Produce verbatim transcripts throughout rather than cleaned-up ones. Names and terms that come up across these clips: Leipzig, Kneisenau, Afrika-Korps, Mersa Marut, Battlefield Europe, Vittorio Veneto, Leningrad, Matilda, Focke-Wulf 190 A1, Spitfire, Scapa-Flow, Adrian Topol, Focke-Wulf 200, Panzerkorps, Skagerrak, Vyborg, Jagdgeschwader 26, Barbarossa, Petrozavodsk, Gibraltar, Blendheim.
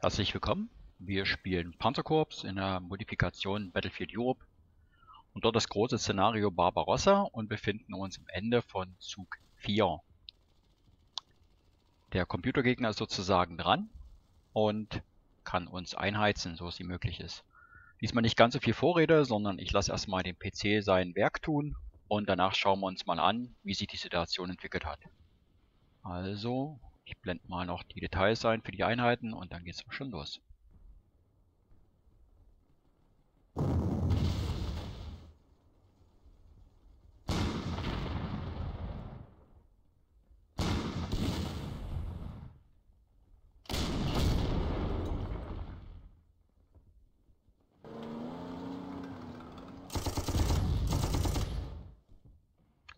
Herzlich willkommen, wir spielen Panzerkorps in der Modifikation Battlefield Europe und dort das große Szenario Barbarossa und befinden uns am Ende von Zug vier. Der Computergegner ist sozusagen dran und kann uns einheizen, so es ihm möglich ist. Diesmal nicht ganz so viel Vorrede, sondern ich lasse erstmal den P C sein Werk tun und danach schauen wir uns mal an, wie sich die Situation entwickelt hat. Also... ich blende mal noch die Details ein für die Einheiten und dann geht's schon los.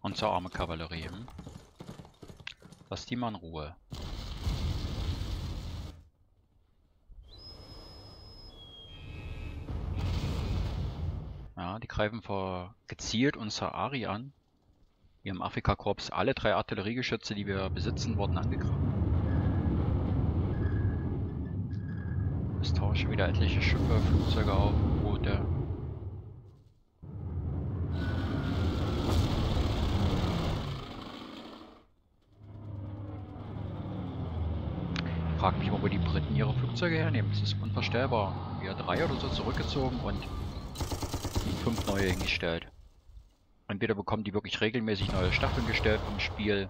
Und zur arme Kavallerie. Hm? Lass die mal in Ruhe. Ja, die greifen vor gezielt unser Ari an. Wir haben Afrika-Korps alle drei Artilleriegeschütze, die wir besitzen, wurden angegriffen. Es tauschen wieder etliche Schiffe, Flugzeuge auf, Boote. Ich frage mich immer, wo die Briten ihre Flugzeuge hernehmen. Das ist unvorstellbar. Wir drei oder so zurückgezogen und fünf neue hingestellt. Entweder bekommen die wirklich regelmäßig neue Staffeln gestellt vom Spiel,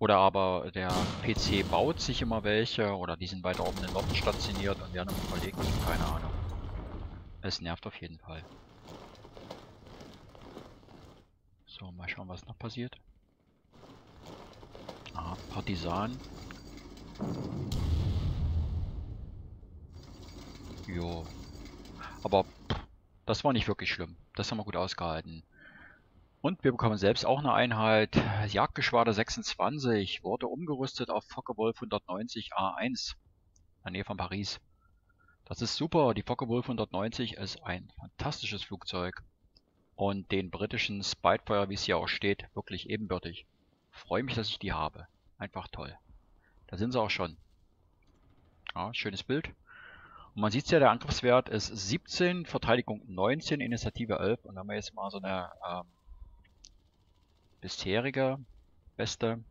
oder aber der P C baut sich immer welche, oder die sind weiter oben in Norden stationiert und werden immer verlegt. Keine Ahnung. Es nervt auf jeden Fall. So, mal schauen, was noch passiert. Ah, Partisanen. Jo. Aber pff, das war nicht wirklich schlimm. Das haben wir gut ausgehalten. Und wir bekommen selbst auch eine Einheit. Jagdgeschwader sechsundzwanzig wurde umgerüstet auf Focke-Wulf hundertneunzig A eins. In der Nähe von Paris. Das ist super. Die Focke-Wulf hundertneunzig ist ein fantastisches Flugzeug. Und den britischen Spitfire, wie es hier auch steht, wirklich ebenbürtig. Freue mich, dass ich die habe. Einfach toll. Da sind sie auch schon. Ja, schönes Bild. Und man sieht ja, der Angriffswert ist siebzehn, Verteidigung neunzehn, Initiative elf. Und dann haben wir jetzt mal so eine ähm, bisherige beste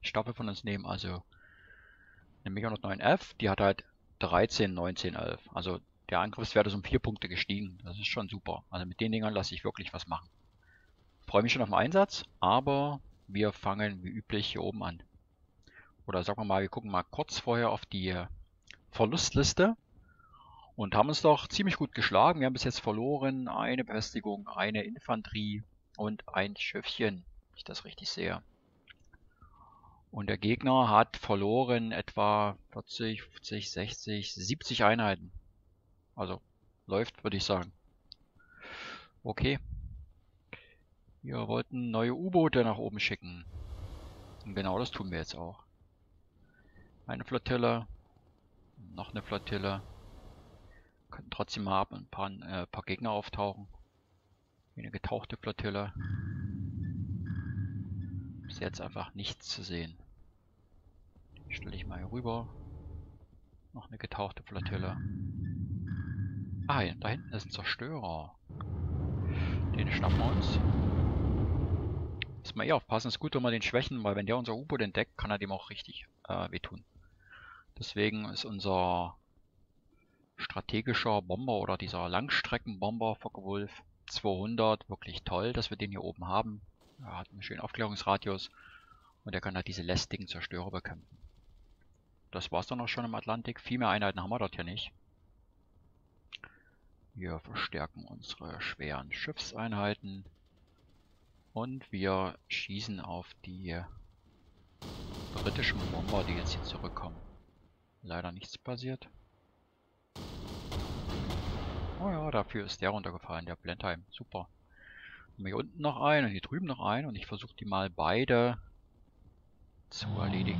Staffel von uns nehmen. Also eine Me hundertneun F, die hat halt dreizehn, neunzehn, elf. Also der Angriffswert ist um vier Punkte gestiegen. Das ist schon super. Also mit den Dingern lasse ich wirklich was machen. Freue mich schon auf den Einsatz, aber wir fangen wie üblich hier oben an. Oder sagen wir mal, wir gucken mal kurz vorher auf die Verlustliste und haben uns doch ziemlich gut geschlagen. Wir haben bis jetzt verloren eine Befestigung, eine Infanterie und ein Schiffchen, wenn ich das richtig sehe. Und der Gegner hat verloren etwa vierzig, fünfzig, sechzig, siebzig Einheiten. Also läuft, würde ich sagen. Okay. Wir wollten neue U-Boote nach oben schicken. Und genau das tun wir jetzt auch. Eine Flottille, noch eine Flottille. Können trotzdem mal ab ein paar, äh, paar Gegner auftauchen. Eine getauchte Flottille. Ist jetzt einfach nichts zu sehen. Stelle ich mal hier rüber. Noch eine getauchte Flottille. Ah, hier, da hinten ist ein Zerstörer. Den schnappen wir uns. Muss man eh aufpassen, ist gut, wenn wir den schwächen, weil wenn der unser U-Boot entdeckt, kann er dem auch richtig äh, wehtun. Deswegen ist unser strategischer Bomber oder dieser Langstreckenbomber Focke-Wulf zweihundert wirklich toll, dass wir den hier oben haben. Er hat einen schönen Aufklärungsradius und er kann halt diese lästigen Zerstörer bekämpfen. Das war's dann auch schon im Atlantik. Viel mehr Einheiten haben wir dort ja nicht. Wir verstärken unsere schweren Schiffseinheiten und wir schießen auf die britischen Bomber, die jetzt hier zurückkommen. Leider nichts passiert. Oh ja, dafür ist der runtergefallen, der Blendheim. Super. Und hier unten noch einen und hier drüben noch einen und ich versuche die mal beide zu erledigen.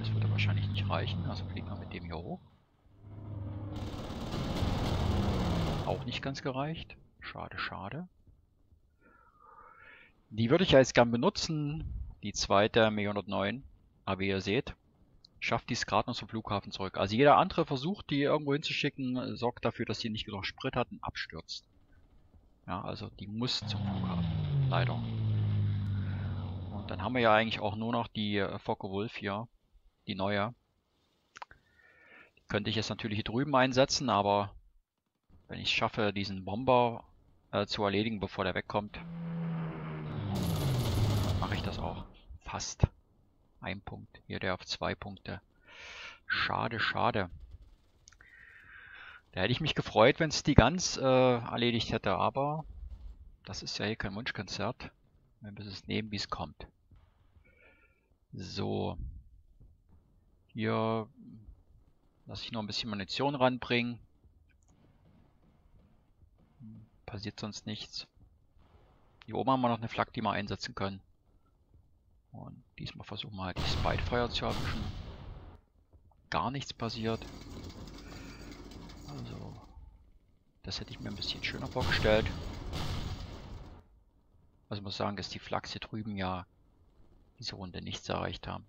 Das würde wahrscheinlich nicht reichen, also fliegen wir mit dem hier hoch. Auch nicht ganz gereicht. Schade, schade. Die würde ich ja jetzt gern benutzen, die zweite Me hundertneun, aber wie ihr seht, schafft die es gerade noch zum Flughafen zurück. Also jeder andere Versuch, die irgendwo hinzuschicken, sorgt dafür, dass sie nicht genug Sprit hat und abstürzt. Ja, also die muss zum Flughafen, leider. Und dann haben wir ja eigentlich auch nur noch die Focke-Wulf hier, die neue. Die könnte ich jetzt natürlich hier drüben einsetzen, aber wenn ich es schaffe, diesen Bomber äh, zu erledigen, bevor der wegkommt, mache ich das auch. Fast. Ein Punkt. Hier der auf zwei Punkte. Schade, schade. Da hätte ich mich gefreut, wenn es die ganz äh, erledigt hätte, aber das ist ja hier kein Wunschkonzert. Wir müssen es nehmen, wie es kommt. So. Hier lasse ich noch ein bisschen Munition ranbringen. Passiert sonst nichts. Hier oben haben wir noch eine Flak, die wir einsetzen können. Und diesmal versuchen wir halt die Spitfire zu erwischen. Gar nichts passiert. Also, das hätte ich mir ein bisschen schöner vorgestellt. Also muss sagen, dass die Flachs hier drüben ja diese Runde nichts erreicht haben.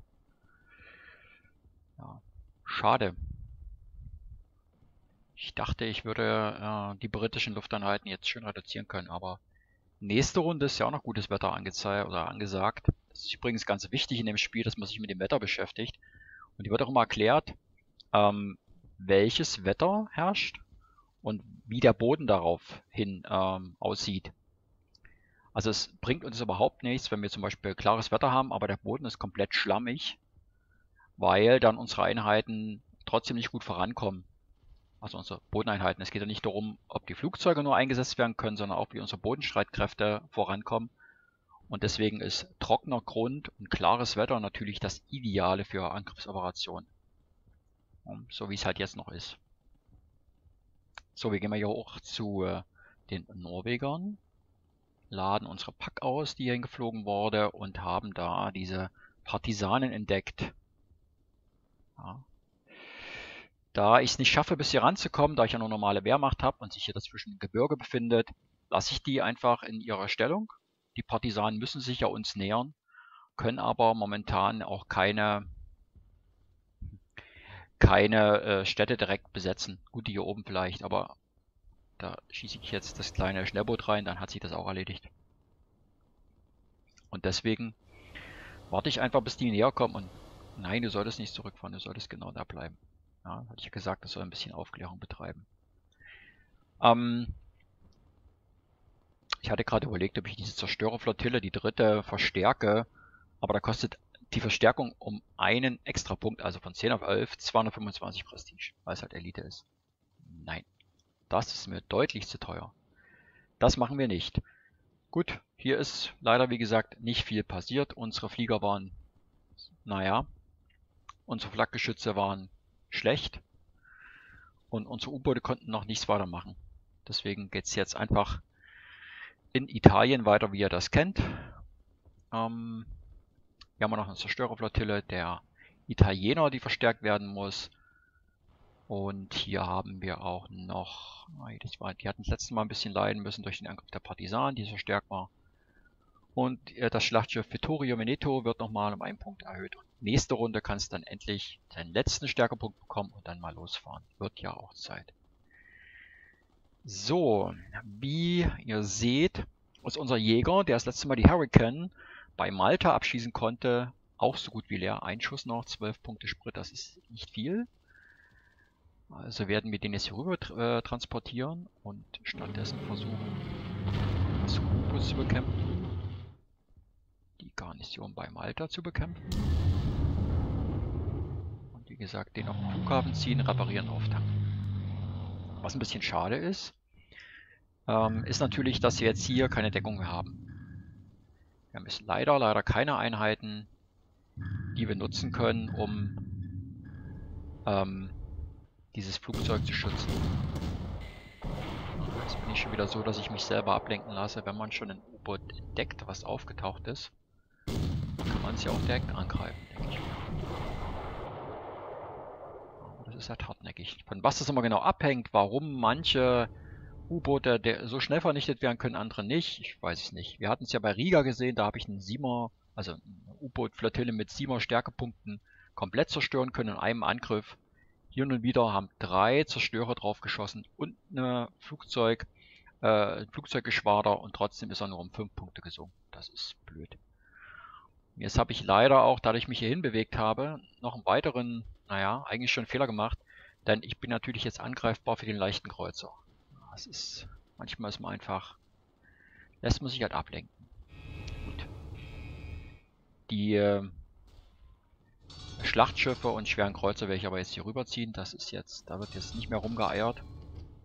Ja, schade. Ich dachte, ich würde äh, die britischen Lufteinheiten jetzt schön reduzieren können, aber nächste Runde ist ja auch noch gutes Wetter angezeigt oder angesagt. Das ist übrigens ganz wichtig in dem Spiel, dass man sich mit dem Wetter beschäftigt. Und die wird auch immer erklärt, ähm, welches Wetter herrscht und wie der Boden darauf hin ähm, aussieht. Also es bringt uns überhaupt nichts, wenn wir zum Beispiel klares Wetter haben, aber der Boden ist komplett schlammig, weil dann unsere Einheiten trotzdem nicht gut vorankommen. Also unsere Bodeneinheiten. Es geht ja nicht darum, ob die Flugzeuge nur eingesetzt werden können, sondern auch wie unsere Bodenstreitkräfte vorankommen. Und deswegen ist trockener Grund und klares Wetter natürlich das Ideale für Angriffsoperationen. So wie es halt jetzt noch ist. So, wir gehen mal hier hoch zu äh, den Norwegern. Laden unsere Pack aus, die hier hingeflogen wurde. Und haben da diese Partisanen entdeckt. Ja. Da ich es nicht schaffe, bis hier ranzukommen, da ich ja nur normale Wehrmacht habe und sich hier dazwischen im Gebirge befindet, lasse ich die einfach in ihrer Stellung. Die Partisanen müssen sich ja uns nähern, können aber momentan auch keine, keine äh, Städte direkt besetzen. Gut, die hier oben vielleicht, aber da schieße ich jetzt das kleine Schnellboot rein, dann hat sich das auch erledigt. Und deswegen warte ich einfach, bis die näher kommen. Und nein, du solltest nicht zurückfahren, du solltest genau da bleiben. Ja, hatte ich ja gesagt, das soll ein bisschen Aufklärung betreiben. Ähm... Ich hatte gerade überlegt, ob ich diese Zerstörerflottille, die dritte, verstärke. Aber da kostet die Verstärkung um einen extra Punkt, also von zehn auf elf, zweihundertfünfundzwanzig Prestige, weil es halt Elite ist. Nein, das ist mir deutlich zu teuer. Das machen wir nicht. Gut, hier ist leider, wie gesagt, nicht viel passiert. Unsere Flieger waren, naja, unsere Flakgeschütze waren schlecht. Und unsere U-Boote konnten noch nichts weiter machen. Deswegen geht es jetzt einfach in Italien weiter, wie ihr das kennt. Ähm, hier haben wir noch eine Zerstörerflottille der Italiener, die verstärkt werden muss. Und hier haben wir auch noch, die hatten das letzte Mal ein bisschen leiden müssen durch den Angriff der Partisanen, die verstärkt war. Und das Schlachtschiff Vittorio Veneto wird nochmal um einen Punkt erhöht. Und nächste Runde kannst du dann endlich deinen letzten Stärkepunkt bekommen und dann mal losfahren. Wird ja auch Zeit. So, wie ihr seht, ist unser Jäger, der das letzte Mal die Hurricane bei Malta abschießen konnte, auch so gut wie leer. Ein Schuss noch, zwölf Punkte Sprit, das ist nicht viel. Also werden wir den jetzt hier rüber äh, transportieren und stattdessen versuchen, das U-Boot zu bekämpfen. Die Garnison bei Malta zu bekämpfen. Und wie gesagt, den auf den Flughafen ziehen, reparieren, auftanken. Was ein bisschen schade ist, ähm, ist natürlich, dass wir jetzt hier keine Deckung mehr haben. Wir haben jetzt leider, leider keine Einheiten, die wir nutzen können, um ähm, dieses Flugzeug zu schützen. Jetzt bin ich schon wieder so, dass ich mich selber ablenken lasse, wenn man schon ein U-Boot entdeckt, was aufgetaucht ist. Kann man es ja auch direkt angreifen, denke ich mir. Ist halt hartnäckig. Von was das immer genau abhängt, warum manche U-Boote so schnell vernichtet werden können, andere nicht, ich weiß es nicht. Wir hatten es ja bei Riga gesehen, da habe ich einen Siemer, also eine U-Boot-Flottille mit Siemer Stärkepunkten komplett zerstören können in einem Angriff. Hier und wieder haben drei Zerstörer drauf geschossen und eine Flugzeug, äh, ein Flugzeuggeschwader, und trotzdem ist er nur um fünf Punkte gesunken. Das ist blöd. Jetzt habe ich leider auch, da ich mich hierhin bewegt habe, noch einen weiteren, naja, eigentlich schon Fehler gemacht, denn ich bin natürlich jetzt angreifbar für den leichten Kreuzer. Das ist, manchmal ist man einfach, lässt man sich halt ablenken. Gut. Die äh, Schlachtschiffe und schweren Kreuzer werde ich aber jetzt hier rüberziehen. Das ist jetzt, da wird jetzt nicht mehr rumgeeiert.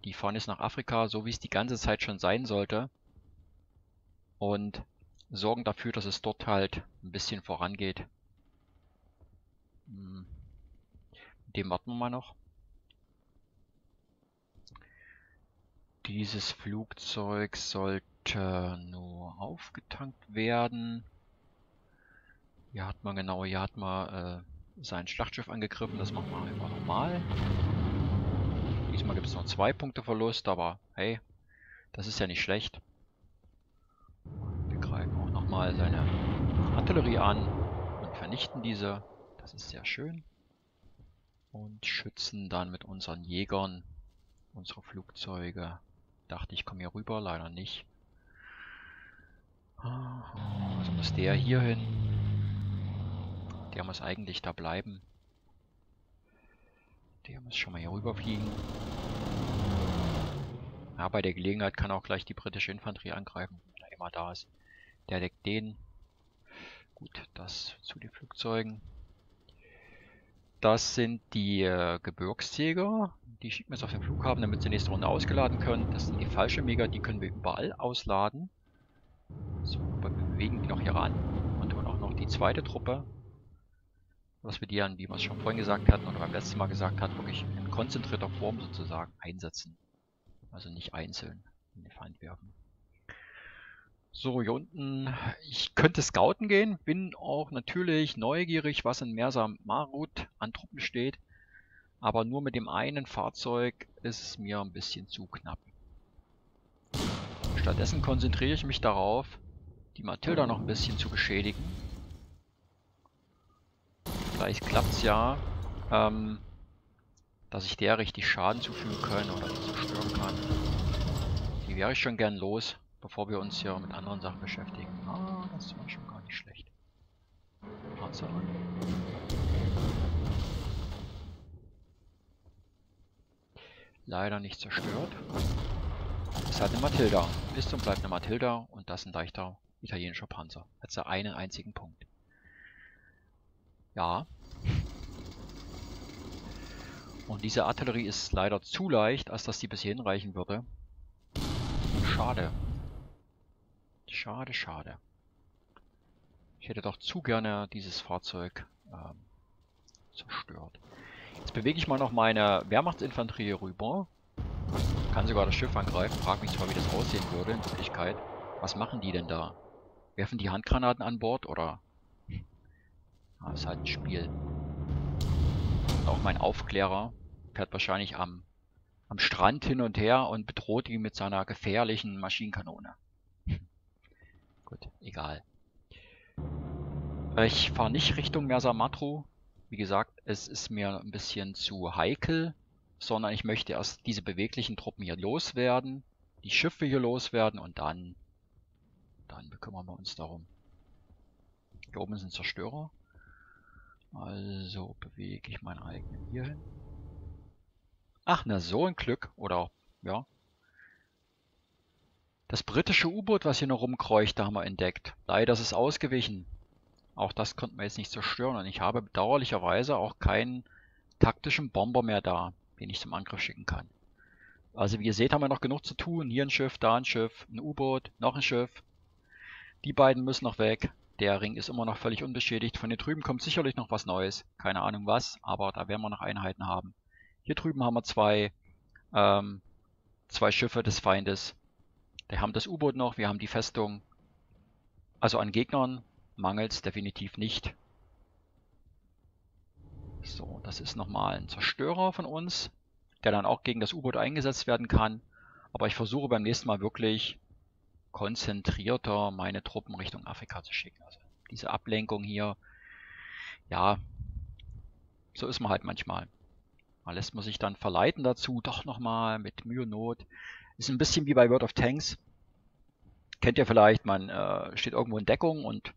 Die fahren jetzt nach Afrika, so wie es die ganze Zeit schon sein sollte. Und sorgen dafür, dass es dort halt ein bisschen vorangeht. Dem warten wir mal noch. Dieses Flugzeug sollte nur aufgetankt werden. Hier hat man genau, hier hat man äh, sein Schlachtschiff angegriffen. Das machen wir einfach nochmal. Diesmal gibt es noch zwei Punkte Verlust, aber hey, das ist ja nicht schlecht. Wir greifen auch nochmal seine Artillerie an und vernichten diese. Das ist sehr schön. Und schützen dann mit unseren Jägern unsere Flugzeuge. Dachte ich, komme hier rüber, leider nicht. Also muss der hier hin. Der muss eigentlich da bleiben. Der muss schon mal hier rüber fliegen. Ja, bei der Gelegenheit kann auch gleich die britische Infanterie angreifen, wenn er immer da ist. Der deckt den. Gut, das zu den Flugzeugen. Das sind die äh, Gebirgsjäger. Die schicken wir jetzt auf den Flughafen, damit sie nächste Runde ausgeladen können. Das sind die falschen Mega, die können wir überall ausladen. So, wir bewegen die noch hier ran. Und dann auch noch die zweite Truppe. Dass wir die dann, wie wir es schon vorhin gesagt hatten oder beim letzten Mal gesagt hatten, wirklich in konzentrierter Form sozusagen einsetzen. Also nicht einzeln in den Feind werfen. So, hier unten, ich könnte scouten gehen, bin auch natürlich neugierig, was in Mersa Marut an Truppen steht, aber nur mit dem einen Fahrzeug ist es mir ein bisschen zu knapp. Stattdessen konzentriere ich mich darauf, die Matilda noch ein bisschen zu beschädigen. Vielleicht klappt es ja, ähm, dass ich der richtig Schaden zufügen kann oder zerstören kann. Die wäre ich schon gern los, bevor wir uns hier mit anderen Sachen beschäftigen. Ah, das war schon gar nicht schlecht. Panzer an. Leider nicht zerstört. Ist halt eine Matilda. Ist und bleibt eine Matilda und das ein leichter italienischer Panzer. Hat sie einen einzigen Punkt. Ja. Und diese Artillerie ist leider zu leicht, als dass die bis hierhin reichen würde. Schade. Schade, schade. Ich hätte doch zu gerne dieses Fahrzeug ähm, zerstört. Jetzt bewege ich mal noch meine Wehrmachtsinfanterie rüber. Kann sogar das Schiff angreifen. Frag mich zwar, wie das aussehen würde in Wirklichkeit. Was machen die denn da? Werfen die Handgranaten an Bord oder? Ah, ist halt ein Spiel. Und auch mein Aufklärer fährt wahrscheinlich am, am Strand hin und her und bedroht ihn mit seiner gefährlichen Maschinenkanone. Gut, egal. Ich fahre nicht Richtung Mersa Matru. Wie gesagt, es ist mir ein bisschen zu heikel, sondern ich möchte erst diese beweglichen Truppen hier loswerden, die Schiffe hier loswerden und dann, dann bekümmern wir uns darum. Hier oben sind Zerstörer. Also bewege ich meinen eigenen hier hin. Ach, na so ein Glück. Oder, ja. Das britische U-Boot, was hier noch rumkreucht, da haben wir entdeckt. Leider ist es ausgewichen. Auch das konnten wir jetzt nicht zerstören. Und ich habe bedauerlicherweise auch keinen taktischen Bomber mehr da, den ich zum Angriff schicken kann. Also wie ihr seht, haben wir noch genug zu tun. Hier ein Schiff, da ein Schiff, ein U-Boot, noch ein Schiff. Die beiden müssen noch weg. Der Ring ist immer noch völlig unbeschädigt. Von hier drüben kommt sicherlich noch was Neues. Keine Ahnung was, aber da werden wir noch Einheiten haben. Hier drüben haben wir zwei, ähm, zwei Schiffe des Feindes. Wir haben das U-Boot noch, wir haben die Festung. Also an Gegnern mangelt es definitiv nicht. So, das ist nochmal ein Zerstörer von uns, der dann auch gegen das U-Boot eingesetzt werden kann. Aber ich versuche beim nächsten Mal wirklich konzentrierter meine Truppen Richtung Afrika zu schicken. Also diese Ablenkung hier, ja, So ist man halt manchmal. Man lässt man sich dann verleiten dazu, doch nochmal mit Mühe und Not. Ist ein bisschen wie bei World of Tanks. Kennt ihr vielleicht, man äh, steht irgendwo in Deckung und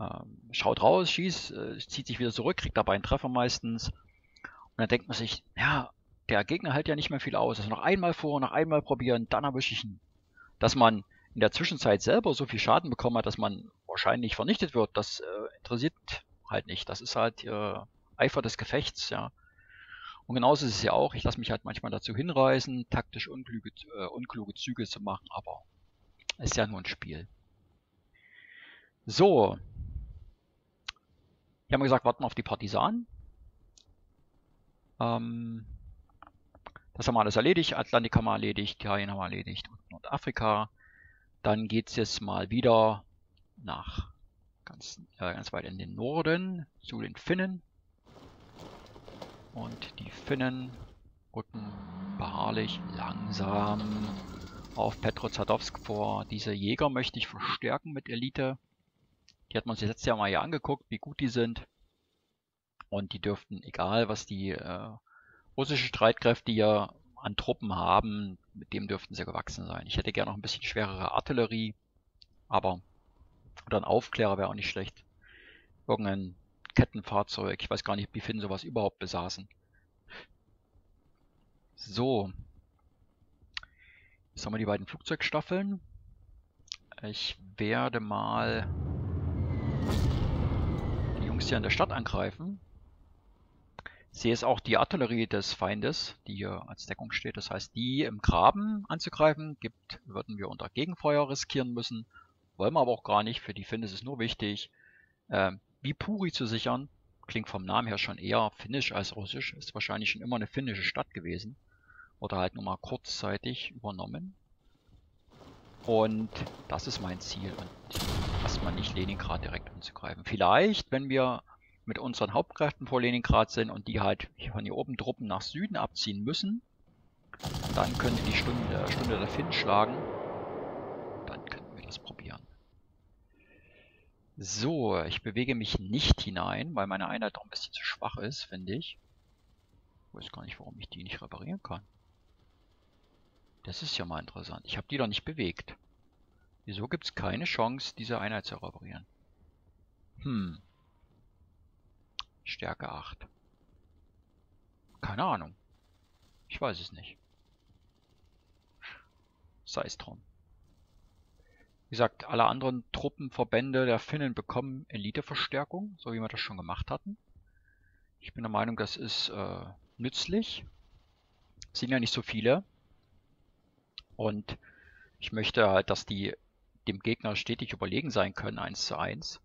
ähm, schaut raus, schießt, äh, zieht sich wieder zurück, kriegt dabei einen Treffer meistens. Und dann denkt man sich, ja, der Gegner hält ja nicht mehr viel aus. Also noch einmal vor, noch einmal probieren, dann erwische ich ihn. Dass man in der Zwischenzeit selber so viel Schaden bekommen hat, dass man wahrscheinlich vernichtet wird, das äh, interessiert halt nicht. Das ist halt äh, Eifer des Gefechts, ja. Und genauso ist es ja auch. Ich lasse mich halt manchmal dazu hinreißen, taktisch unklüge, äh, unkluge Züge zu machen, aber ist ja nur ein Spiel. So. Hier haben wir gesagt, warten auf die Partisanen. Ähm, das haben wir alles erledigt. Atlantik haben wir erledigt, Italien haben wir erledigt und Nordafrika. Dann geht es jetzt mal wieder nach ganz, äh, ganz weit in den Norden zu den Finnen. Und die Finnen rücken beharrlich langsam auf Petrozavodsk vor. Diese Jäger möchte ich verstärken mit Elite. Die hat man sich letztes Jahr mal hier angeguckt, wie gut die sind. Und die dürften, egal was die äh, russischen Streitkräfte hier an Truppen haben, mit dem dürften sie gewachsen sein. Ich hätte gerne noch ein bisschen schwerere Artillerie, aber oder ein Aufklärer wäre auch nicht schlecht. Irgendein Kettenfahrzeug. Ich weiß gar nicht, wie Finnen sowas überhaupt besaßen. So. Jetzt haben wir die beiden Flugzeugstaffeln. Ich werde mal die Jungs hier in der Stadt angreifen. Ich sehe es auch die Artillerie des Feindes, die hier als Deckung steht. Das heißt, die im Graben anzugreifen, gibt, würden wir unter Gegenfeuer riskieren müssen. Wollen wir aber auch gar nicht. Für die Finnen ist es nur wichtig, äh, Vyborg zu sichern. Klingt vom Namen her schon eher finnisch als russisch. Ist wahrscheinlich schon immer eine finnische Stadt gewesen. Oder halt nur mal kurzzeitig übernommen. Und das ist mein Ziel. Und erstmal nicht Leningrad direkt anzugreifen. Vielleicht, wenn wir mit unseren Hauptkräften vor Leningrad sind und die halt von hier oben Truppen nach Süden abziehen müssen, dann könnte die Stunde, Stunde der Finn schlagen. Dann könnten wir das probieren. So, ich bewege mich nicht hinein, weil meine Einheit doch ein bisschen zu schwach ist, finde ich. Ich weiß gar nicht, warum ich die nicht reparieren kann. Das ist ja mal interessant. Ich habe die doch nicht bewegt. Wieso gibt es keine Chance, diese Einheit zu reparieren? Hm. Stärke acht. Keine Ahnung. Ich weiß es nicht. Sei es drum. Wie gesagt, alle anderen Truppenverbände der Finnen bekommen Eliteverstärkung, so wie wir das schon gemacht hatten. Ich bin der Meinung, das ist äh, nützlich. Es sind ja nicht so viele. Und ich möchte halt, dass die dem Gegner stetig überlegen sein können, eins zu eins.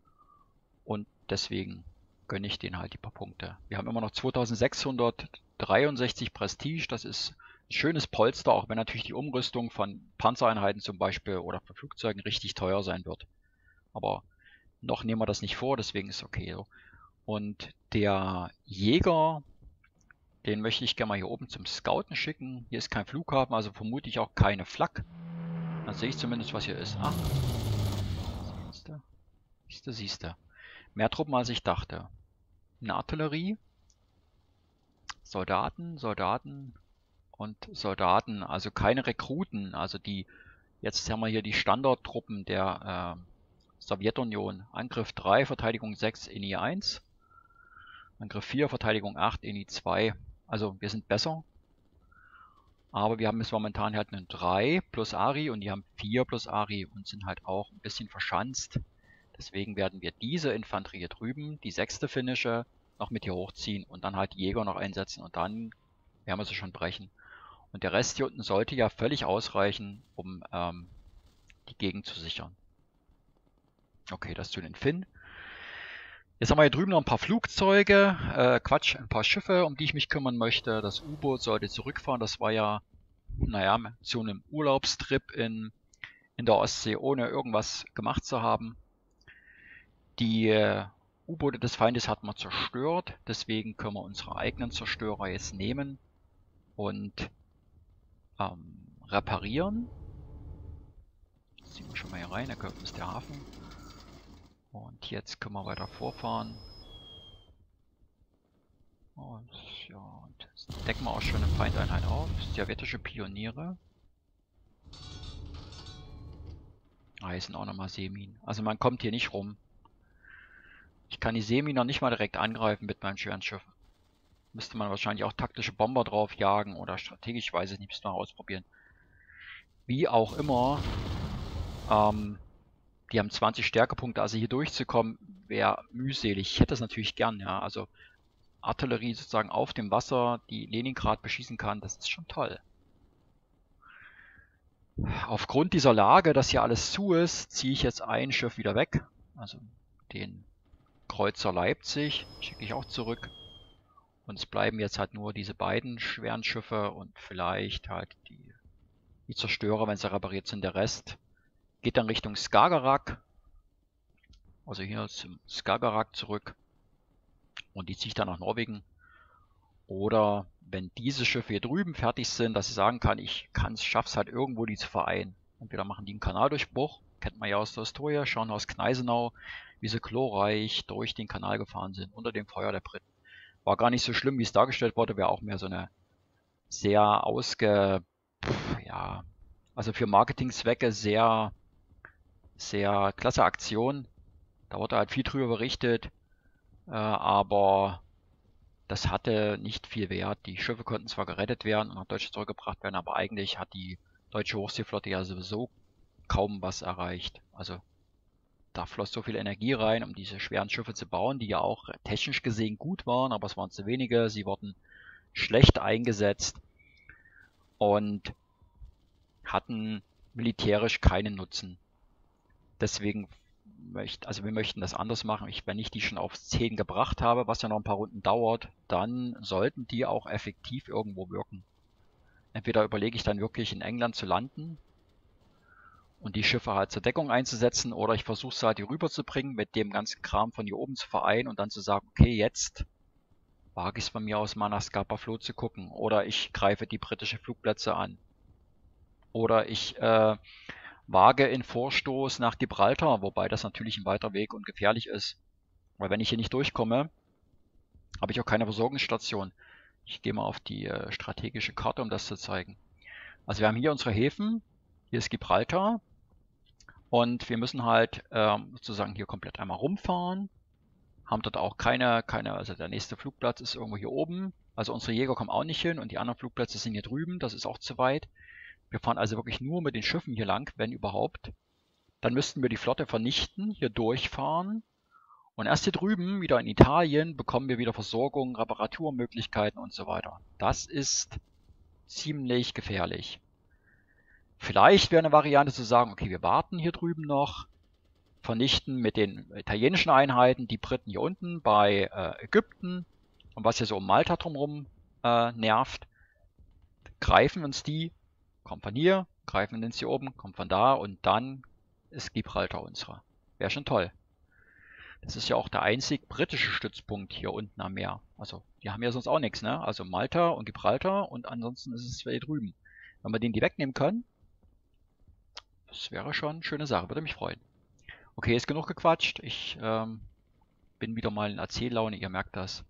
Und deswegen gönne ich denen halt die paar Punkte. Wir haben immer noch zweitausendsechshundertdreiundsechzig Prestige, das ist ein schönes Polster, auch wenn natürlich die Umrüstung von Panzereinheiten zum Beispiel oder von Flugzeugen richtig teuer sein wird. Aber noch nehmen wir das nicht vor, deswegen ist okay so. Und der Jäger, den möchte ich gerne mal hier oben zum Scouten schicken. Hier ist kein Flughafen, also vermute ich auch keine Flak. Dann sehe ich zumindest, was hier ist. Ach, siehst du, siehst du, siehst du. Mehr Truppen, als ich dachte. Eine Artillerie, Soldaten, Soldaten und Soldaten, also keine Rekruten, also die, jetzt haben wir hier die Standardtruppen der äh, Sowjetunion, Angriff drei, Verteidigung sechs, Ini eins, Angriff vier, Verteidigung acht, Ini zwei, also wir sind besser, aber wir haben jetzt momentan halt einen drei plus Ari und die haben vier plus Ari und sind halt auch ein bisschen verschanzt, deswegen werden wir diese Infanterie hier drüben, die sechste finnische, noch mit hier hochziehen und dann halt Jäger noch einsetzen und dann werden wir sie schon brechen. Und der Rest hier unten sollte ja völlig ausreichen, um ähm, die Gegend zu sichern. Okay, das zu den Finnen. Jetzt haben wir hier drüben noch ein paar Flugzeuge, äh, Quatsch, ein paar Schiffe, um die ich mich kümmern möchte. Das U-Boot sollte zurückfahren. Das war ja, naja, zu einem Urlaubstrip in, in der Ostsee, ohne irgendwas gemacht zu haben. Die äh, U-Boote des Feindes hat man zerstört. Deswegen können wir unsere eigenen Zerstörer jetzt nehmen und Ähm, reparieren. Jetzt ziehen wir schon mal hier rein, da kommt jetzt der Hafen. Und jetzt können wir weiter vorfahren. Und ja, und jetzt decken wir auch schon eine Feindeinheit auf. Sowjetische Pioniere. Ah, hier sind auch nochmal Seeminen. Also man kommt hier nicht rum. Ich kann die Seeminen noch nicht mal direkt angreifen mit meinem schweren Schiff. Müsste man wahrscheinlich auch taktische Bomber drauf jagen oder strategisch, weiß ich nicht, müssen wir ausprobieren. Wie auch immer, ähm, die haben zwanzig Stärkepunkte, also hier durchzukommen wäre mühselig. Ich hätte das natürlich gern, ja, also Artillerie sozusagen auf dem Wasser, die Leningrad beschießen kann, das ist schon toll. Aufgrund dieser Lage, dass hier alles zu ist, ziehe ich jetzt ein Schiff wieder weg, also den Kreuzer Leipzig schicke ich auch zurück. Und es bleiben jetzt halt nur diese beiden schweren Schiffe und vielleicht halt die, die Zerstörer, wenn sie repariert sind. Der Rest geht dann Richtung Skagerrak, also hier zum Skagerrak zurück, und die ziehe ich dann nach Norwegen. Oder wenn diese Schiffe hier drüben fertig sind, dass ich sagen kann, ich kann's, schaff's halt irgendwo die zu vereinen. Entweder machen die einen Kanaldurchbruch, kennt man ja aus der Historie, schauen aus Kneisenau, wie sie glorreich durch den Kanal gefahren sind, unter dem Feuer der Briten. War gar nicht so schlimm, wie es dargestellt wurde, wäre auch mehr so eine sehr ausge... Pff, ja, also für Marketingzwecke sehr, sehr klasse Aktion. Da wurde halt viel drüber berichtet, äh, aber das hatte nicht viel Wert. Die Schiffe konnten zwar gerettet werden und nach Deutschland zurückgebracht werden, aber eigentlich hat die deutsche Hochseeflotte ja sowieso kaum was erreicht. Also da floss so viel Energie rein, um diese schweren Schiffe zu bauen, die ja auch technisch gesehen gut waren, aber es waren zu wenige, sie wurden schlecht eingesetzt und hatten militärisch keinen Nutzen. Deswegen möchte, also wir möchten das anders machen. Ich, wenn ich die schon auf zehn gebracht habe, was ja noch ein paar Runden dauert, dann sollten die auch effektiv irgendwo wirken. Entweder überlege ich dann wirklich in England zu landen und die Schiffe halt zur Deckung einzusetzen, oder ich versuche es halt hier rüber zu bringen, mit dem ganzen Kram von hier oben zu vereinen und dann zu sagen, okay, jetzt wage ich es bei mir aus mal nach Scapa-Flow zu gucken, oder ich greife die britischen Flugplätze an, oder ich äh, wage in Vorstoß nach Gibraltar, wobei das natürlich ein weiter Weg und gefährlich ist, weil wenn ich hier nicht durchkomme, habe ich auch keine Versorgungsstation. Ich gehe mal auf die äh, strategische Karte, um das zu zeigen. Also wir haben hier unsere Häfen, hier ist Gibraltar. Und wir müssen halt ähm, sozusagen hier komplett einmal rumfahren. Haben dort auch keine, keine, also der nächste Flugplatz ist irgendwo hier oben. Also unsere Jäger kommen auch nicht hin und die anderen Flugplätze sind hier drüben. Das ist auch zu weit. Wir fahren also wirklich nur mit den Schiffen hier lang, wenn überhaupt. Dann müssten wir die Flotte vernichten, hier durchfahren. Und erst hier drüben, wieder in Italien, bekommen wir wieder Versorgung, Reparaturmöglichkeiten und so weiter. Das ist ziemlich gefährlich. Vielleicht wäre eine Variante zu sagen, okay, wir warten hier drüben noch, vernichten mit den italienischen Einheiten die Briten hier unten bei äh, Ägypten und was hier so um Malta drumherum äh, nervt, greifen uns die, kommen von hier, greifen uns hier oben, kommen von da und dann ist Gibraltar unsere. Wäre schon toll. Das ist ja auch der einzig britische Stützpunkt hier unten am Meer. Also die haben ja sonst auch nichts, ne? Also Malta und Gibraltar und ansonsten ist es hier drüben. Wenn wir den die wegnehmen können, das wäre schon eine schöne Sache, würde mich freuen. Okay, ist genug gequatscht. Ich ähm, bin wieder mal in Erzähllaune, ihr merkt das.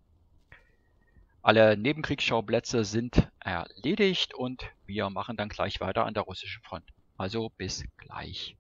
Alle Nebenkriegsschauplätze sind erledigt und wir machen dann gleich weiter an der russischen Front. Also bis gleich.